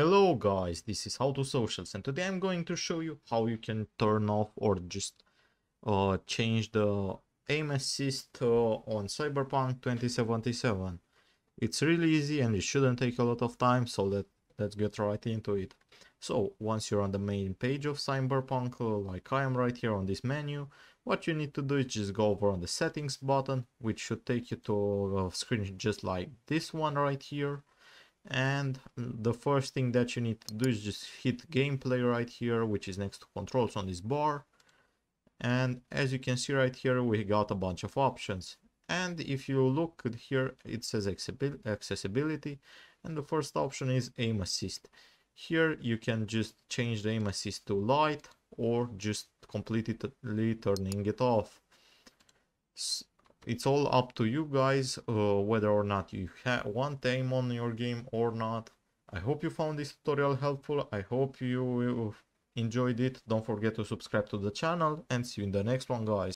Hello guys, this is How to Socials, and today I'm going to show you how you can turn off or just change the aim assist on Cyberpunk 2077. It's really easy and it shouldn't take a lot of time, so let's get right into it. So once you're on the main page of Cyberpunk, like I am right here on this menu, what you need to do is just go over on the settings button, which should take you to a screen just like this one right here. And the first thing that you need to do is just hit gameplay right here, which is next to controls on this bar. And as you can see right here, we got a bunch of options. And if you look here, it says accessibility. And the first option is aim assist. Here you can just change the aim assist to light or just completely turning it off. It's all up to you guys whether or not you want aim on your game or not. I hope you found this tutorial helpful. I hope you enjoyed it. Don't forget to subscribe to the channel and see you in the next one, guys.